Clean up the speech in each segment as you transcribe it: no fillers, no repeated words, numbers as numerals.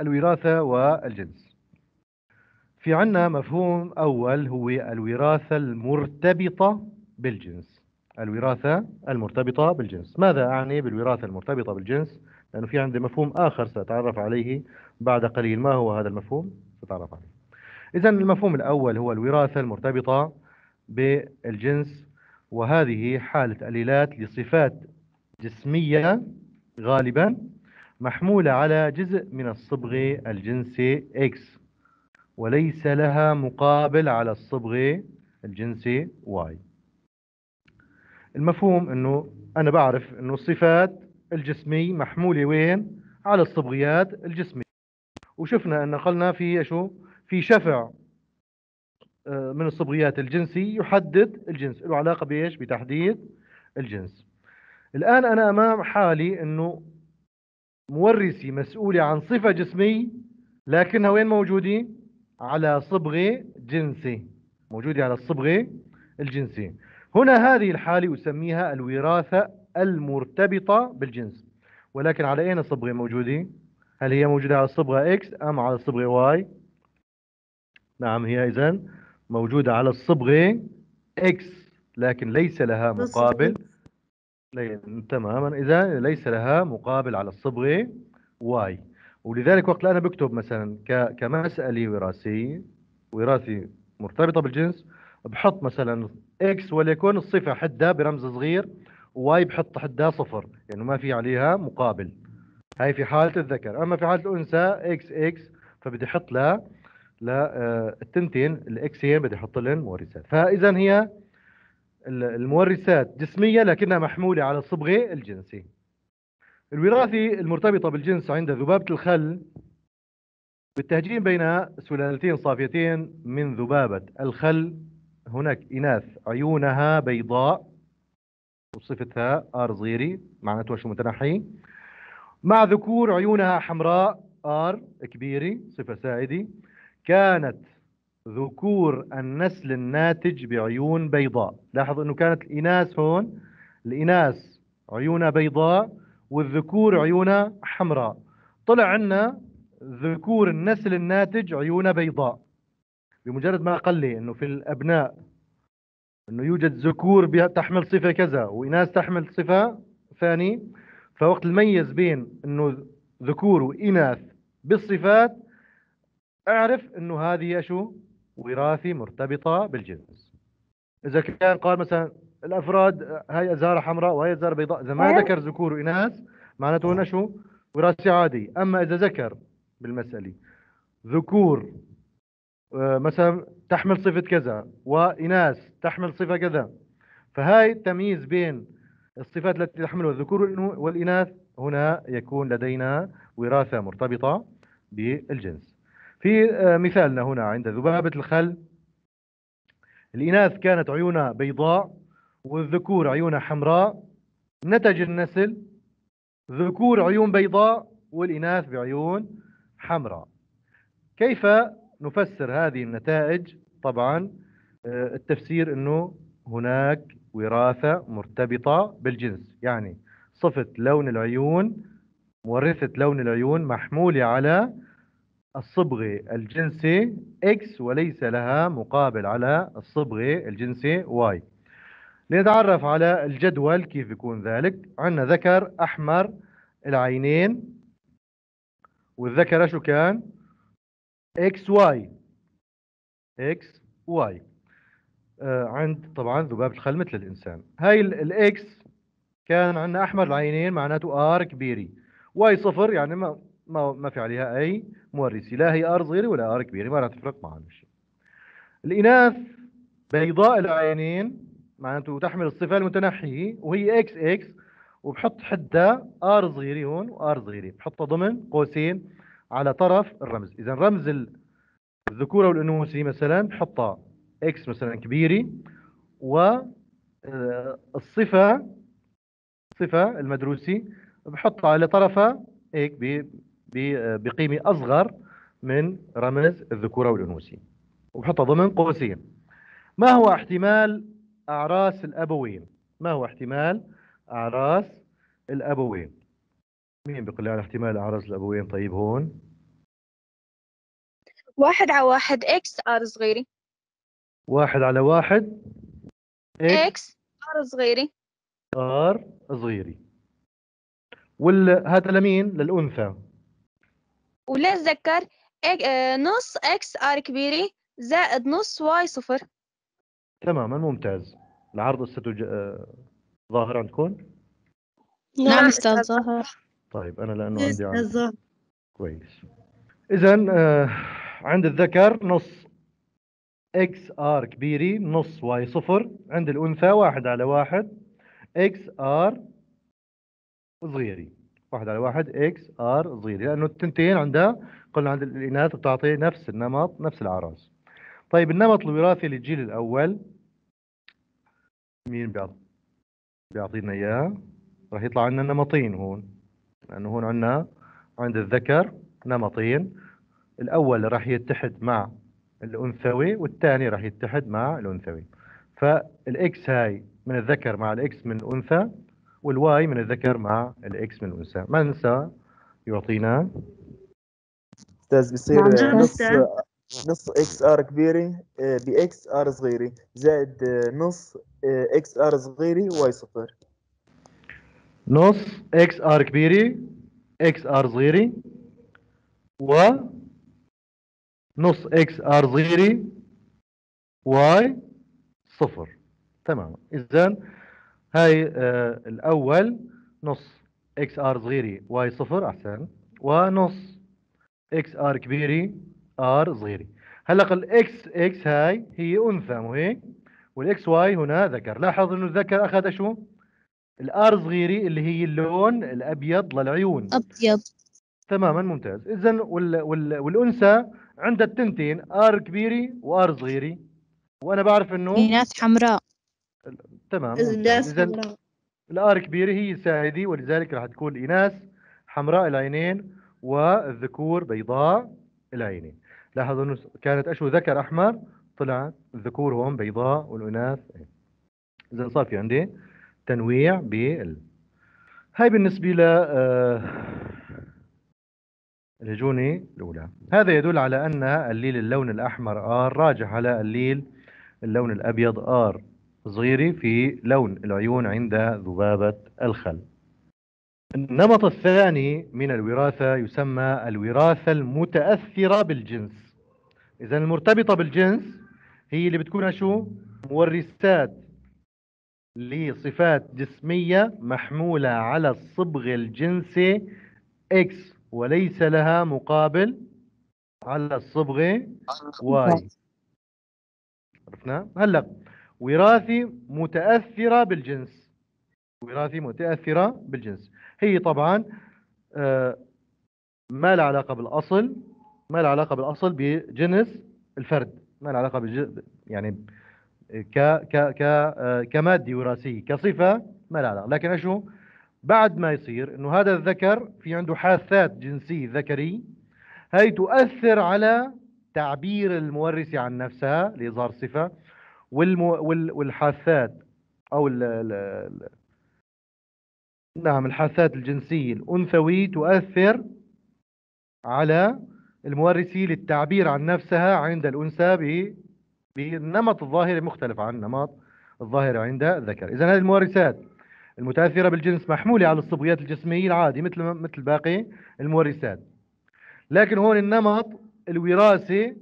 الوراثة والجنس. في عنا مفهوم أول هو الوراثة المرتبطة بالجنس. الوراثة المرتبطة بالجنس، ماذا أعني بالوراثة المرتبطة بالجنس؟ لأنه في عندي مفهوم آخر سأتعرف عليه بعد قليل. ما هو هذا المفهوم؟ سأتعرف عليه. إذن المفهوم الأول هو الوراثة المرتبطة بالجنس، وهذه حالة أليلات لصفات جسمية غالبا محمولة على جزء من الصبغ الجنسي X وليس لها مقابل على الصبغ الجنسي Y. المفهوم أنه أنا بعرف أنه الصفات الجسمي محمولة وين؟ على الصبغيات الجسمية، وشفنا أن قلنا في شو؟ في شفع من الصبغيات الجنسي يحدد الجنس، له علاقة بإيش؟ بتحديد الجنس. الآن أنا أمام حالي أنه مورثي مسؤولة عن صفة جسمي لكنها وين موجودة؟ على صبغة جنسي، موجودة على الصبغة الجنسي. هنا هذه الحالة أسميها الوراثة المرتبطة بالجنس، ولكن على أين الصبغة موجودة؟ هل هي موجودة على الصبغة X أم على الصبغة Y؟ نعم، هي إذن موجودة على الصبغة X لكن ليس لها مقابل. تماما، إذا ليس لها مقابل على الصبغة Y، ولذلك وقت أنا بكتب مثلا كمسألة وراثي مرتبطة بالجنس بحط مثلا X وليكن الصفة حدها برمز صغير، واي بحط حدها صفر، يعني ما في عليها مقابل. هاي في حالة الذكر. أما في حالة الأنثى إكس إكس، فبدي أحط لها التنتين الإكسين بدي أحط لهم مورثات. فإذا هي المورثات جسمية لكنها محمولة على الصبغة الجنسي. الوراثة المرتبطة بالجنس عند ذبابة الخل بالتهجين بين سلالتين صافيتين من ذبابة الخل هناك إناث عيونها بيضاء وصفتها آر صغيري معناتها شو متنحي، مع ذكور عيونها حمراء آر كبيري صفة سائدة. كانت ذكور النسل الناتج بعيون بيضاء. لاحظ أنه كانت الإناث هون، الإناث عيونها بيضاء والذكور عيونها حمراء. طلع عنا ذكور النسل الناتج عيونها بيضاء. بمجرد ما قال لي أنه في الأبناء أنه يوجد ذكور تحمل صفة كذا وإناث تحمل صفة ثاني، فوقت الميز بين أنه ذكور وإناث بالصفات أعرف أنه هذه شو؟ وراثي مرتبطة بالجنس. إذا كان قال مثلا الأفراد هاي أزهار حمراء وهي أزهار بيضاء، إذا ما ذكر ذكور وإناث معناته هنا شو؟ وراثي عادي. أما إذا ذكر بالمسألة ذكور مثلا تحمل صفة كذا وإناث تحمل صفة كذا، فهاي التمييز بين الصفات التي تحملها الذكور والإناث هنا يكون لدينا وراثة مرتبطة بالجنس. في مثالنا هنا عند ذبابة الخل الإناث كانت عيونها بيضاء والذكور عيونها حمراء، نتج النسل ذكور عيون بيضاء والإناث بعيون حمراء. كيف نفسر هذه النتائج؟ طبعا التفسير أنه هناك وراثة مرتبطة بالجنس، يعني صفة لون العيون مورثة لون العيون محمولة على الصبغة الجنسي X وليس لها مقابل على الصبغة الجنسي Y. لنتعرف على الجدول كيف يكون ذلك. عندنا ذكر أحمر العينين، والذكر شو كان؟ XY XY عند طبعا ذباب الخل مثل الإنسان. هاي الإكس كان عندنا أحمر العينين معناته آر كبيري، واي صفر يعني ما في عليها أي مورثي، لا هي آر صغيرة ولا آر كبيرة، ما راح تفرق معنا شيء. الإناث بيضاء العينين معناته تحمل الصفة المتنحية وهي إكس إكس، وبحط حدها آر صغيرة هون وآر صغيرة، بحطها ضمن قوسين على طرف الرمز. إذا رمز الذكورة والأنوثة مثلا بحطها إكس مثلا كبيرة، والصفة صفة المدروسة بحطها على طرفها هيك بقيمة أصغر من رمز الذكورة والأنوثة وبحطها ضمن قوسين. ما هو احتمال أعراس الأبوين؟ ما هو احتمال أعراس الأبوين؟ مين بيقول لي عن احتمال أعراس الأبوين؟ طيب هون 1/1 إكس آر صغيري. 1/1 إكس آر صغيري. آر صغيري. وهذا لمين؟ للأنثى. ولا تذكر نص إكس آر كبيري زائد نص واي صفر. تماما ممتاز. العرض السدوج ظاهر عندكم؟ نعم أستاذ ظاهر. طيب أنا لأنه عندي عرض. كويس. إذا عند الذكر نص إكس آر كبيري نص واي صفر، عند الأنثى 1/1 إكس آر صغيري. 1/1 إكس آر صغيري، لأنه التنتين عندها قلنا عند الإناث بتعطي نفس النمط نفس الأعراض. طيب النمط الوراثي للجيل الأول مين بيعطينا إياه؟ راح يطلع عندنا نمطين هون، لأنه هون عند الذكر نمطين، الأول راح يتحد مع الأنثوي والثاني راح يتحد مع الأنثوي. فالإكس هاي من الذكر مع الإكس من الأنثى، والواي من الذكر مع الإكس من الأنثى. ما ننسى يعطينا أستاذ بيصير نص إكس آر كبيري بإكس آر صغيري زائد نص إكس آر صغيري واي صفر. نص إكس آر كبيري إكس آر صغيري و نص إكس آر صغيري واي صفر. تمام. إذن هاي الأول نص إكس آر صغيري واي صفر أحسن، ونص إكس آر كبيري آر صغيري. هلا الإكس إكس هاي هي أنثى مو هيك؟ والإكس واي هنا ذكر. لاحظ إنه الذكر أخذ شو؟ الآر صغيري اللي هي اللون الأبيض للعيون. أبيض. تماما ممتاز. إذن والأنثى عندها التنتين آر كبيري وآر صغيري، وأنا بعرف إنه بنات حمراء. تمام. إذن الآر كبيرة هي ساعدي، ولذلك راح تكون الإناث حمراء العينين والذكور بيضاء العينين. لاحظوا إنه كانت أشو ذكر أحمر، طلع الذكور هم بيضاء والإناث. إذن صار في عندي تنويع بال. هاي بالنسبة ل الهجونة الأولى. هذا يدل على أن الليل اللون الأحمر آر راجح على الليل اللون الأبيض آر صغيري في لون العيون عند ذبابة الخل. النمط الثاني من الوراثة يسمى الوراثة المتأثرة بالجنس. إذا المرتبطة بالجنس هي اللي بتكون شو؟ مورثات لصفات جسمية محمولة على الصبغ الجنسي X وليس لها مقابل على الصبغ Y. عرفنا؟ هلا وراثي متأثرة بالجنس. وراثي متأثرة بالجنس هي طبعا ما لها علاقة بالأصل، ما لها علاقة بالأصل بجنس الفرد، ما لها علاقة يعني ك ك ك كمادة وراثية كصفة ما لها علاقة. لكن شو بعد ما يصير إنه هذا الذكر في عنده حاثات جنسية ذكري، هي تؤثر على تعبير المورثة عن نفسها لإظهار صفة، والحاثات أو نعم الحاثات الجنسية الأنثوية تؤثر على المورثة للتعبير عن نفسها عند الأنثى بالنمط الظاهري مختلف عن النمط الظاهري عند الذكر. إذا هذه المورثات المتأثرة بالجنس محمولة على الصبغيات الجسمية العادي مثل باقي المورثات. لكن هون النمط الوراثي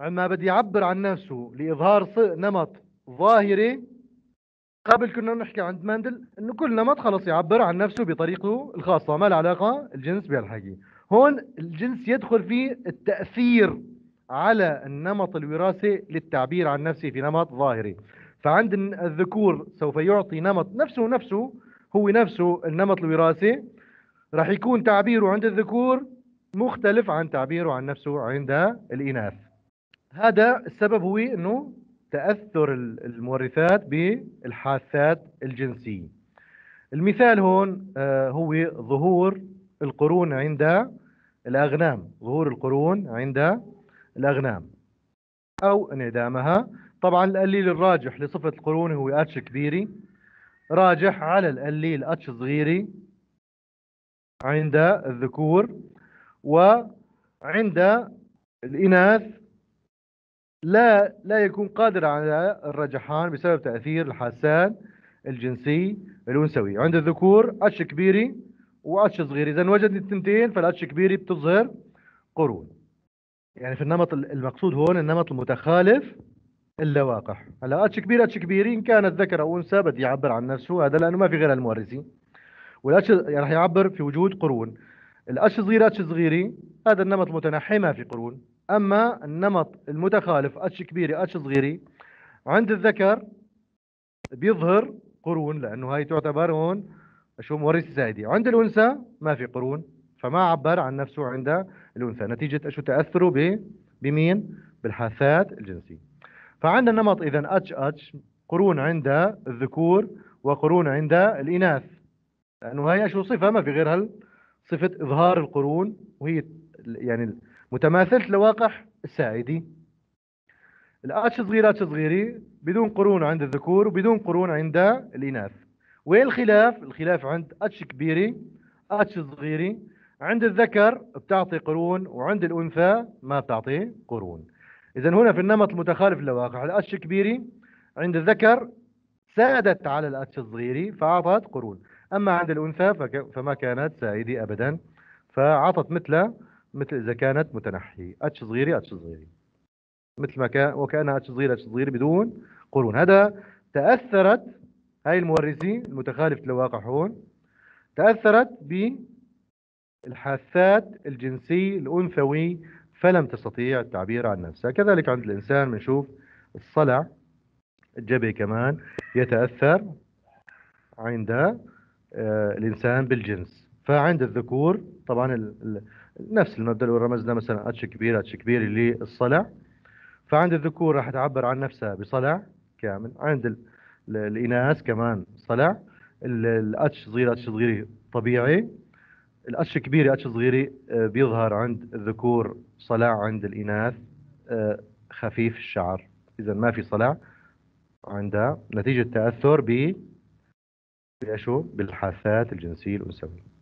عندما بدي يعبر عن نفسه لإظهار نمط ظاهري، قبل كنا نحكي عند مندل إنه كل نمط خلص يعبر عن نفسه بطريقته الخاصة، ما له علاقة الجنس بهالحكي. هون الجنس يدخل فيه التأثير على النمط الوراثي للتعبير عن نفسه في نمط ظاهري. فعند الذكور سوف يعطي نمط نفسه هو نفسه النمط الوراثي، راح يكون تعبيره عند الذكور مختلف عن تعبيره عن نفسه عند الإناث. هذا السبب هو انه تاثر المورثات بالحاثات الجنسيه. المثال هون هو ظهور القرون عند الاغنام، ظهور القرون عند الاغنام او انعدامها. طبعا القليل الراجح لصفه القرون هو اتش كبيري، راجح على القليل اتش صغيري عند الذكور، وعند الإناث لا يكون قادر على الرجحان بسبب تأثير الحسان الجنسي الأنثوي. عند الذكور أتش كبيري وأتش صغيري، إذا وجدنا التنتين فالأتش كبيري بتظهر قرون. يعني في النمط المقصود هون النمط المتخالف اللواقح. هلا أتش كبير أتش كبيري إن كانت ذكر أو أنثى بدي يعبر عن نفسه هذا لأنه ما في غير المورثي، والأتش يعني راح يعبر في وجود قرون. الأتش صغير أتش صغيري هذا النمط المتنحي ما في قرون. أما النمط المتخالف أتش كبيري أتش صغيري عند الذكر بيظهر قرون لأنه هاي تعتبر هون شو مورث زائدي. عند الأنثى ما في قرون فما عبر عن نفسه عند الأنثى نتيجة شو تأثره بمين؟ بالحاثات الجنسي. فعند النمط إذا أتش أتش قرون عند الذكور وقرون عند الإناث، لأنه هاي شو صفة ما في غير هل صفة إظهار القرون، وهي يعني متماثلة لواقح السائدي. الأتش صغير أتش صغيري بدون قرون عند الذكور وبدون قرون عند الإناث. وين الخلاف؟ الخلاف عند أتش كبيري أتش صغيري، عند الذكر بتعطي قرون وعند الأنثى ما بتعطي قرون. إذا هنا في النمط المتخالف للواقع الأتش كبيري عند الذكر سادت على الأتش الصغيري فأعطت قرون، أما عند الأنثى فما كانت سائدة أبدا فعطت مثل إذا كانت متنحي أتش صغيري أتش صغيري مثل ما كان، وكأنها أتش صغير أتش صغير بدون قرون. هذا تأثرت هاي المورثي المتخالف للواقع هون تأثرت بالحاثات الجنسي الأنثوي فلم تستطيع التعبير عن نفسها. كذلك عند الإنسان بنشوف الصلع الجبهي كمان يتأثر عند الإنسان بالجنس. فعند الذكور طبعا نفس المبدأ اللي رمزنا مثلا أتش كبير أتش كبير اللي الصلع، فعند الذكور راح تعبر عن نفسها بصلع كامل، عند الإناث كمان صلع. الأتش صغير أتش صغيري طبيعي، الأتش كبيري أتش صغيري بيظهر عند الذكور صلع، عند الإناث خفيف الشعر، إذا ما في صلع عندها نتيجة تأثر ب بالحاثات الجنسية الأنثوية.